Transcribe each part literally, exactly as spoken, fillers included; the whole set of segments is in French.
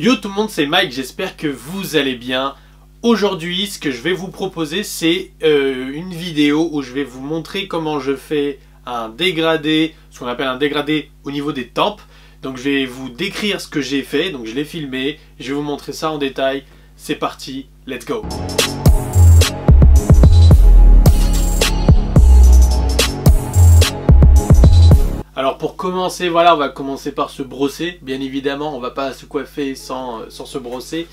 Yo tout le monde, c'est Mike, j'espère que vous allez bien. Aujourd'hui, ce que je vais vous proposer, c'est euh, une vidéo où je vais vous montrer comment je fais un dégradé, ce qu'on appelle un dégradé au niveau des tempes. Donc je vais vous décrire ce que j'ai fait, donc je l'ai filmé, je vais vous montrer ça en détail. C'est parti, let's go! Alors pour commencer, voilà, on va commencer par se brosser. Bien évidemment, on ne va pas se coiffer sans, sans se brosser.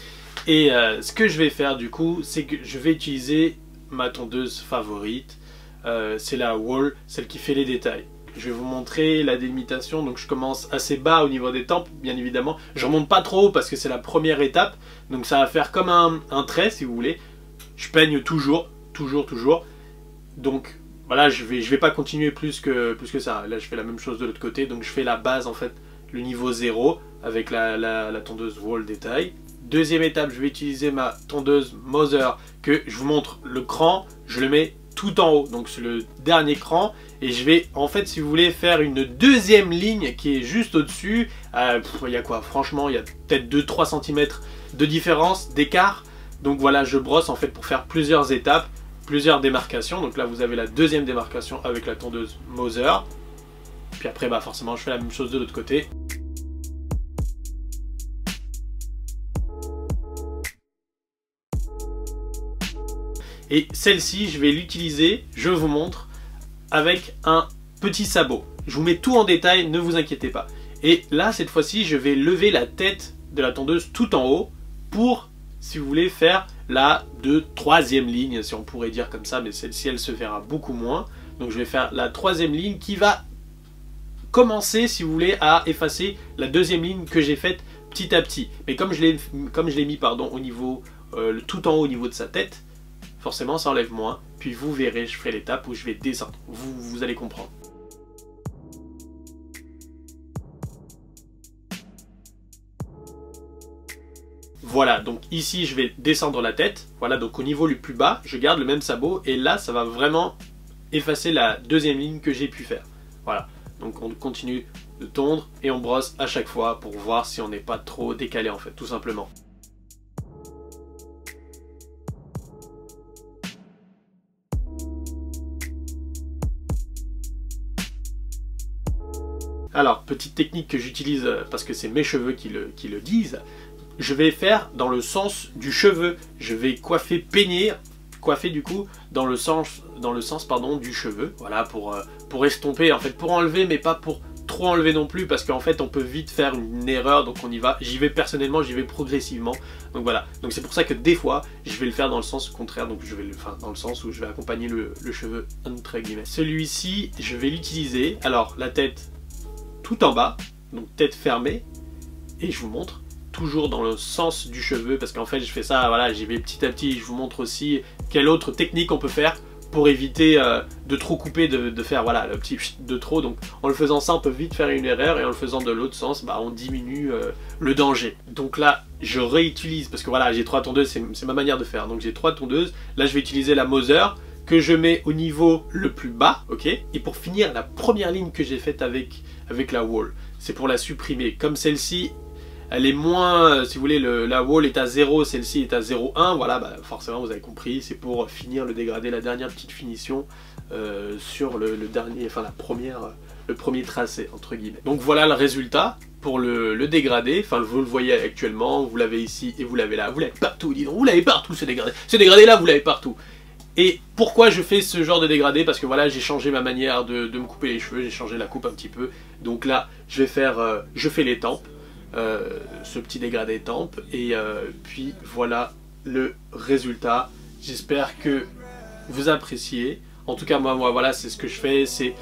Et euh, ce que je vais faire du coup, c'est que je vais utiliser ma tondeuse favorite. Euh, c'est la Wahl, celle qui fait les détails. Je vais vous montrer la délimitation. Donc je commence assez bas au niveau des tempes, bien évidemment. Je ne remonte pas trop haut parce que c'est la première étape. Donc ça va faire comme un, un trait, si vous voulez. Je peigne toujours, toujours, toujours. Donc... voilà, je vais, je vais pas continuer plus que, plus que ça. Là, je fais la même chose de l'autre côté. Donc, je fais la base, en fait, le niveau zéro avec la, la, la tondeuse Wahl détail. Deuxième étape, je vais utiliser ma tondeuse Moser que je vous montre le cran. Je le mets tout en haut. Donc, c'est le dernier cran. Et je vais, en fait, si vous voulez, faire une deuxième ligne qui est juste au-dessus. Euh, il y a quoi? Franchement, il y a peut-être deux à trois centimètres de différence, d'écart. Donc, voilà, je brosse, en fait, pour faire plusieurs étapes. Plusieurs démarcations, donc là vous avez la deuxième démarcation avec la tondeuse Moser, puis après bah forcément je fais la même chose de l'autre côté. Et celle-ci je vais l'utiliser, je vous montre, avec un petit sabot. Je vous mets tout en détail, ne vous inquiétez pas. Et là cette fois-ci je vais lever la tête de la tondeuse tout en haut pour, si vous voulez, faire la de troisième ligne, si on pourrait dire comme ça, mais celle-ci elle se verra beaucoup moins. Donc je vais faire la troisième ligne qui va commencer, si vous voulez, à effacer la deuxième ligne que j'ai faite petit à petit. Mais comme je l'ai comme je l'ai mis pardon au niveau euh, tout en haut au niveau de sa tête, forcément ça enlève moins. Puis vous verrez, je ferai l'étape où je vais descendre. Vous, vous allez comprendre. Voilà, donc ici, je vais descendre la tête. Voilà, donc au niveau le plus bas, je garde le même sabot. Et là, ça va vraiment effacer la deuxième ligne que j'ai pu faire. Voilà, donc on continue de tondre et on brosse à chaque fois pour voir si on n'est pas trop décalé, en fait, tout simplement. Alors, petite technique que j'utilise parce que c'est mes cheveux qui le, qui le disent. Je vais faire dans le sens du cheveu. Je vais coiffer, peigner, coiffer du coup dans le sens, dans le sens pardon, du cheveu. Voilà, pour, euh, pour estomper, en fait, pour enlever, mais pas pour trop enlever non plus, parce qu'en fait, on peut vite faire une erreur. Donc on y va. J'y vais personnellement, j'y vais progressivement. Donc voilà. Donc c'est pour ça que des fois, je vais le faire dans le sens contraire. Donc je vais le, enfin, dans le sens où je vais accompagner le, le cheveu entre guillemets. Celui-ci, je vais l'utiliser. Alors la tête tout en bas, donc tête fermée, et je vous montre. Toujours dans le sens du cheveu, parce qu'en fait je fais ça, voilà, j'y vais petit à petit. Je vous montre aussi quelle autre technique on peut faire pour éviter euh, de trop couper, de, de faire voilà le petit de trop. Donc en le faisant ça on peut vite faire une erreur, et en le faisant de l'autre sens bah on diminue euh, le danger. Donc là je réutilise, parce que voilà j'ai trois tondeuses, c'est ma manière de faire. Donc j'ai trois tondeuses, là je vais utiliser la Moser que je mets au niveau le plus bas, ok, et pour finir la première ligne que j'ai faite avec, avec la Wahl, c'est pour la supprimer. Comme celle-ci elle est moins, si vous voulez, le, la Wahl est à zéro, celle-ci est à zéro virgule un. Voilà, bah forcément, vous avez compris, c'est pour finir le dégradé, la dernière petite finition euh, sur le, le dernier, enfin la première, le premier tracé entre guillemets. Donc voilà le résultat pour le, le dégradé. Enfin, vous le voyez actuellement, vous l'avez ici et vous l'avez là, vous l'avez partout. Dis donc, vous l'avez partout ce dégradé. Ce dégradé là, vous l'avez partout. Et pourquoi je fais ce genre de dégradé? Parce que voilà, j'ai changé ma manière de, de me couper les cheveux, j'ai changé la coupe un petit peu. Donc là, je vais faire, euh, je fais les tempes. Euh, ce petit dégradé tempe, et euh, puis voilà le résultat. J'espère que vous appréciez. En tout cas moi, moi voilà, c'est ce que je fais. C'est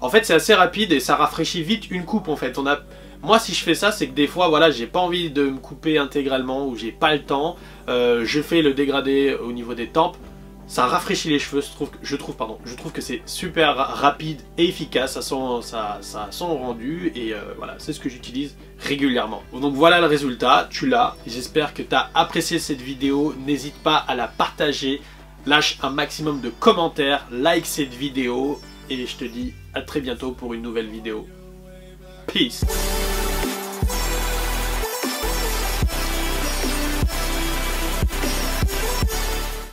en fait c'est assez rapide et ça rafraîchit vite une coupe, en fait. On a... moi si je fais ça c'est que des fois voilà j'ai pas envie de me couper intégralement, ou j'ai pas le temps, euh, je fais le dégradé au niveau des tempes, ça rafraîchit les cheveux. Je trouve, je trouve, pardon, je trouve que c'est super rapide et efficace, ça sent, ça, ça sent rendu, et euh, voilà, c'est ce que j'utilise régulièrement. Donc voilà le résultat, tu l'as. J'espère que tu as apprécié cette vidéo, n'hésite pas à la partager, lâche un maximum de commentaires, like cette vidéo, et je te dis à très bientôt pour une nouvelle vidéo. Peace.